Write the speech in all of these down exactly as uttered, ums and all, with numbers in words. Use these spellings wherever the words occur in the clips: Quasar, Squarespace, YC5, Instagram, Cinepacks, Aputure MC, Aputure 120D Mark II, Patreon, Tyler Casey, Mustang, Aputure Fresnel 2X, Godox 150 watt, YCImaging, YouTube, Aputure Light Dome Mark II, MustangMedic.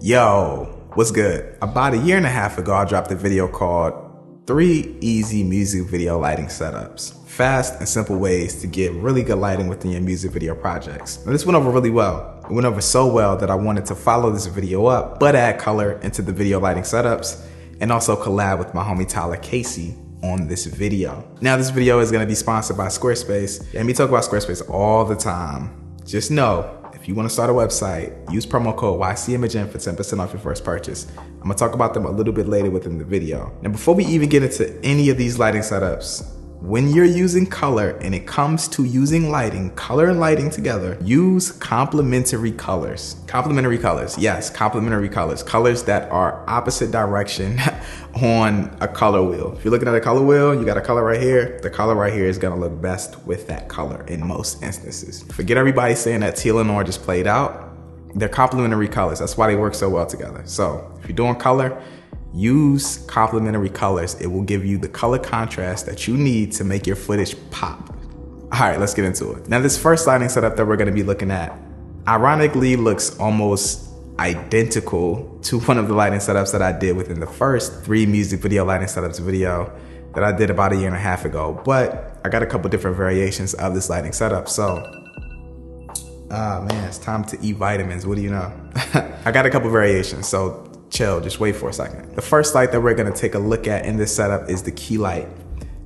Yo, what's good? About a year and a half ago, I dropped a video called Three Easy Music Video Lighting Setups. Fast and simple ways to get really good lighting within your music video projects. And this went over really well. It went over so well that I wanted to follow this video up, but add color into the video lighting setups and also collab with my homie Tyler Casey on this video. Now this video is gonna be sponsored by Squarespace, and we talk about Squarespace all the time. Just know, if you want to start a website, use promo code YCImaging for ten percent off your first purchase. I'm going to talk about them a little bit later within the video. Now, before we even get into any of these lighting setups, when you're using color and it comes to using lighting, color and lighting together, use complementary colors. Complementary colors, yes, complementary colors. Colors that are opposite direction on a color wheel. If you're looking at a color wheel, you got a color right here, the color right here is gonna look best with that color in most instances. Forget everybody saying that teal and orange is played out. They're complementary colors, that's why they work so well together. So if you're doing color, use complementary colors. It will give you the color contrast that you need to make your footage pop. All right, let's get into it. Now this first lighting setup that we're gonna be looking at, ironically looks almost identical to one of the lighting setups that I did within the first three music video lighting setups video that I did about a year and a half ago, but I got a couple different variations of this lighting setup, so. Ah, man, it's time to eat vitamins, what do you know? I got a couple variations, so chill, just wait for a second. The first light that we're gonna take a look at in this setup is the key light.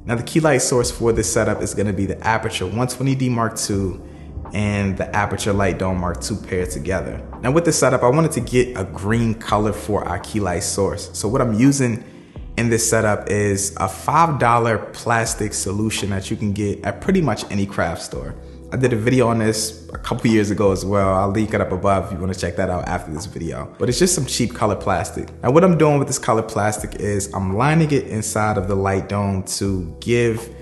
Now the key light source for this setup is gonna be the Aputure one twenty D Mark two and the Aputure Light Dome Mark two paired together. Now with this setup, I wanted to get a green color for our key light source. So what I'm using in this setup is a five dollar plastic solution that you can get at pretty much any craft store. I did a video on this a couple years ago as well. I'll link it up above if you want to check that out after this video. But it's just some cheap colored plastic. Now what I'm doing with this colored plastic is I'm lining it inside of the light dome to give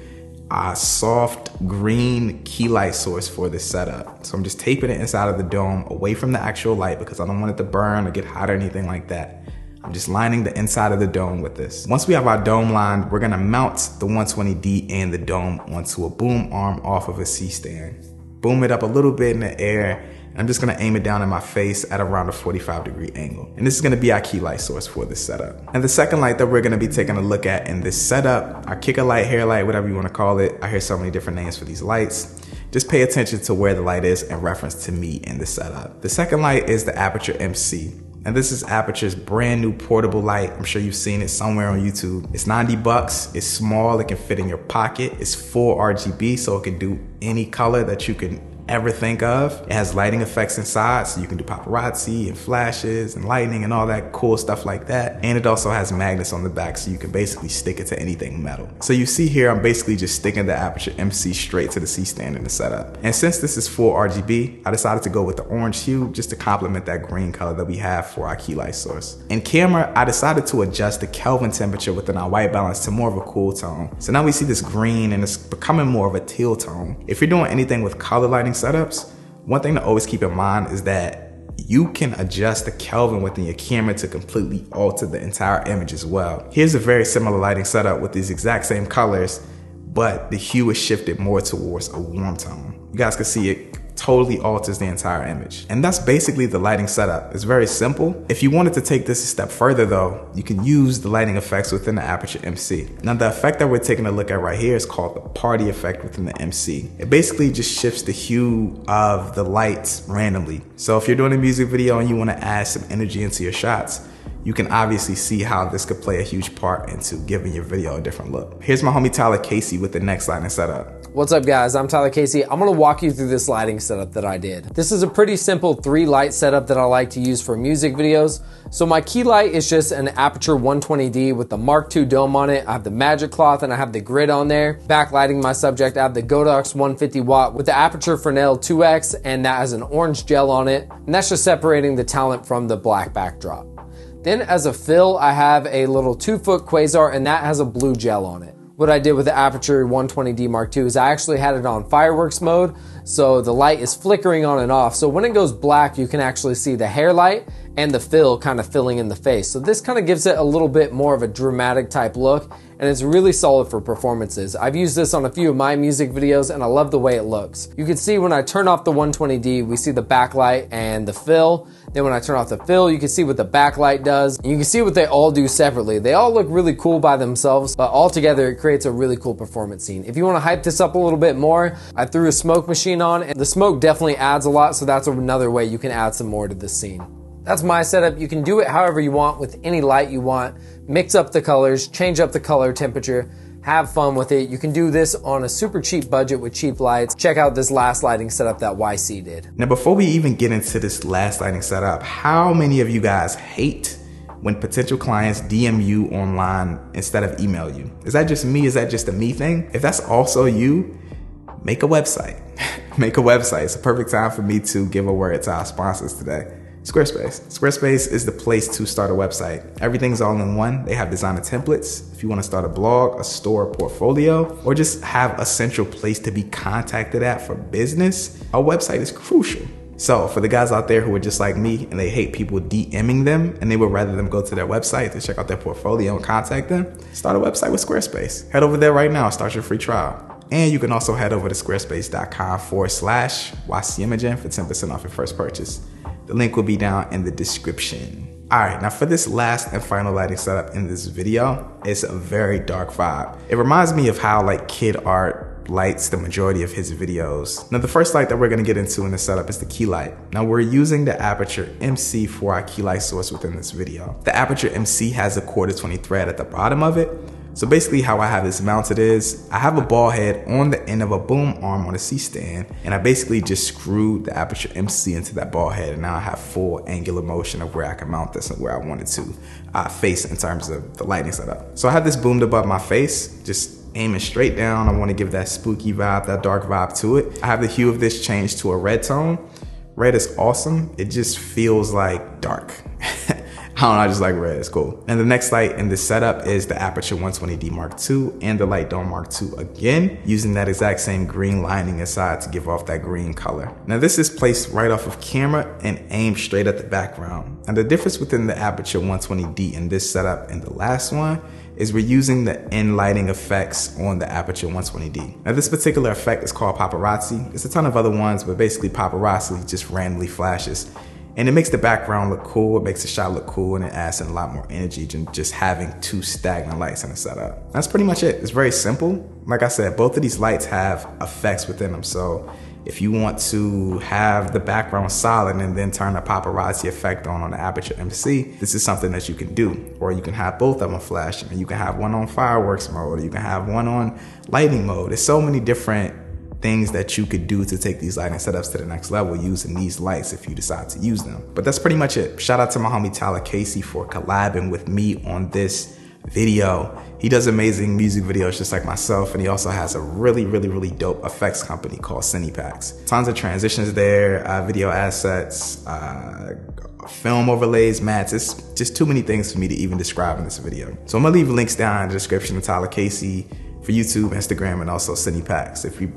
a soft green key light source for this setup. So I'm just taping it inside of the dome away from the actual light because I don't want it to burn or get hot or anything like that. I'm just lining the inside of the dome with this. Once we have our dome lined, we're gonna mount the one twenty D and the dome onto a boom arm off of a C-stand. Boom it up a little bit in the air, and I'm just gonna aim it down in my face at around a forty-five degree angle. And this is gonna be our key light source for this setup. And the second light that we're gonna be taking a look at in this setup, our kicker light, hair light, whatever you wanna call it, I hear so many different names for these lights. Just pay attention to where the light is in reference to me in the setup. The second light is the Aputure M C. And this is Aputure's brand new portable light. I'm sure you've seen it somewhere on YouTube. It's ninety bucks, it's small, it can fit in your pocket. It's full R G B, so it can do any color that you can ever think of. It has lighting effects inside, so you can do paparazzi and flashes and lightning and all that cool stuff like that. And it also has magnets on the back, so you can basically stick it to anything metal. So you see here, I'm basically just sticking the Aputure M C straight to the C-stand in the setup. And since this is full R G B, I decided to go with the orange hue just to complement that green color that we have for our key light source. In camera, I decided to adjust the Kelvin temperature within our white balance to more of a cool tone. So now we see this green and it's becoming more of a teal tone. If you're doing anything with color lighting setups, one thing to always keep in mind is that you can adjust the Kelvin within your camera to completely alter the entire image as well. Here's a very similar lighting setup with these exact same colors, but the hue is shifted more towards a warm tone. You guys can see it totally alters the entire image. And that's basically the lighting setup. It's very simple. If you wanted to take this a step further though, you can use the lighting effects within the Aputure M C. Now the effect that we're taking a look at right here is called the party effect within the M C. It basically just shifts the hue of the lights randomly. So if you're doing a music video and you wanna add some energy into your shots, you can obviously see how this could play a huge part into giving your video a different look. Here's my homie Tyler Casey with the next lighting setup. What's up guys, I'm Tyler Casey. I'm gonna walk you through this lighting setup that I did. This is a pretty simple three light setup that I like to use for music videos. So my key light is just an Aputure one twenty D with the Mark two dome on it. I have the magic cloth and I have the grid on there. Backlighting my subject, I have the Godox one fifty watt with the Aputure Fresnel two X, and that has an orange gel on it. And that's just separating the talent from the black backdrop. Then as a fill, I have a little two foot Quasar and that has a blue gel on it. What I did with the Aputure one twenty D Mark two is I actually had it on fireworks mode, so the light is flickering on and off. So when it goes black, you can actually see the hair light and the fill kind of filling in the face. So this kind of gives it a little bit more of a dramatic type look, and it's really solid for performances. I've used this on a few of my music videos and I love the way it looks. You can see when I turn off the one twenty D, we see the backlight and the fill. Then when I turn off the fill, you can see what the backlight does. And you can see what they all do separately. They all look really cool by themselves, but all together it creates a really cool performance scene. If you wanna hype this up a little bit more, I threw a smoke machine on, and the smoke definitely adds a lot, so that's another way you can add some more to the scene. That's my setup. You can do it however you want with any light you want. Mix up the colors, change up the color temperature, have fun with it. You can do this on a super cheap budget with cheap lights. Check out this last lighting setup that Y C did. Now, before we even get into this last lighting setup, how many of you guys hate when potential clients D M you online instead of email you? Is that just me? Is that just a me thing? If that's also you, make a website. Make a website. It's a perfect time for me to give a word to our sponsors today. Squarespace. Squarespace is the place to start a website. Everything's all in one. They have designer templates. If you want to start a blog, a store, a portfolio, or just have a central place to be contacted at for business, a website is crucial. So for the guys out there who are just like me and they hate people DMing them and they would rather them go to their website to check out their portfolio and contact them, start a website with Squarespace. Head over there right now, start your free trial. And you can also head over to squarespace.com forward slash YCImaging for ten percent off your first purchase. The link will be down in the description. All right, now for this last and final lighting setup in this video, it's a very dark vibe. It reminds me of how like Kid Art lights the majority of his videos. Now the first light that we're gonna get into in this setup is the key light. Now we're using the Aputure M C for our key light source within this video. The Aputure M C has a quarter twenty thread at the bottom of it. So basically how I have this mounted is, I have a ball head on the end of a boom arm on a C-stand, and I basically just screwed the Aputure M C into that ball head, and now I have full angular motion of where I can mount this and where I wanted to uh, face in terms of the lighting setup. So I have this boomed above my face, just aiming straight down. I wanna give that spooky vibe, that dark vibe to it. I have the hue of this changed to a red tone. Red is awesome. It just feels like dark. I don't know, I just like red, it's cool. And the next light in this setup is the Aputure one twenty D Mark two and the Light Dome Mark two again, using that exact same green lining inside to give off that green color. Now this is placed right off of camera and aimed straight at the background. And the difference within the Aputure one twenty D in this setup and the last one is we're using the end lighting effects on the Aputure one twenty D. Now this particular effect is called paparazzi. There's a ton of other ones, but basically paparazzi just randomly flashes. And it makes the background look cool, it makes the shot look cool, and it adds in a lot more energy than just having two stagnant lights in the setup. That's pretty much it, it's very simple. Like I said, both of these lights have effects within them, so if you want to have the background solid and then turn the paparazzi effect on on the Aputure M C, this is something that you can do. Or you can have both of them flashing, and you can have one on fireworks mode, or you can have one on lighting mode. There's so many different things that you could do to take these lighting setups to the next level using these lights if you decide to use them. But that's pretty much it. Shout out to my homie Tyler Casey for collabing with me on this video. He does amazing music videos just like myself, and he also has a really, really, really dope effects company called Cinepacks. Tons of transitions there, uh, video assets, uh, film overlays, mats. It's just too many things for me to even describe in this video. So I'm gonna leave links down in the description to Tyler Casey for YouTube, Instagram, and also Cinepacks. If you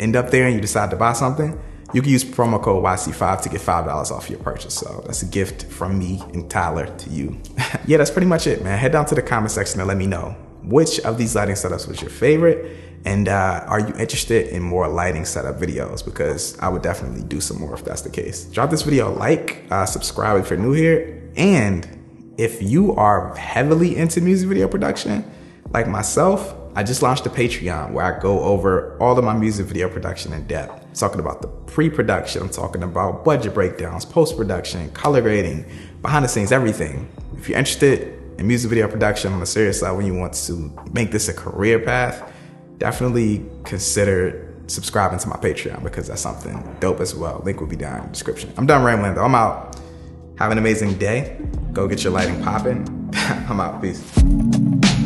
end up there and you decide to buy something, you can use promo code Y C five to get five dollars off your purchase. So that's a gift from me and Tyler to you. Yeah, that's pretty much it, man. Head down to the comment section and let me know which of these lighting setups was your favorite, and uh, are you interested in more lighting setup videos? Because I would definitely do some more if that's the case. Drop this video a like, uh, subscribe if you're new here, and if you are heavily into music video production, like myself, I just launched a Patreon where I go over all of my music video production in depth. I'm talking about the pre-production, I'm talking about budget breakdowns, post-production, color grading, behind the scenes, everything. If you're interested in music video production on the serious side, when you want to make this a career path, definitely consider subscribing to my Patreon because that's something dope as well. Link will be down in the description. I'm done rambling though, I'm out. Have an amazing day. Go get your lighting popping. I'm out, peace.